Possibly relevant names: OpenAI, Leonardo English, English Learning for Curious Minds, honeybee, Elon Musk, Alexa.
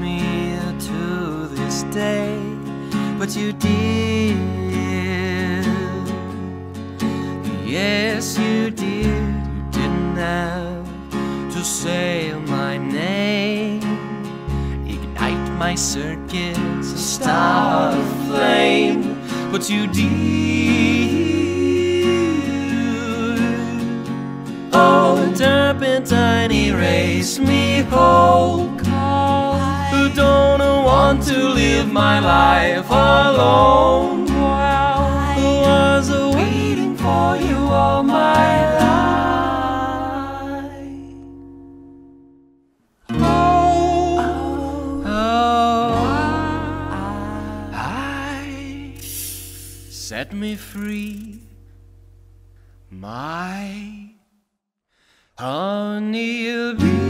me to this day, but you did. Yes, you did. You didn't have to say my name. Ignite my circuits, a start a flame, but you did. Oh, the turpentine erased me whole. I don't want to live my life alone. Well, I was waiting for you all my life. Oh, oh, I set me free, my honeybee.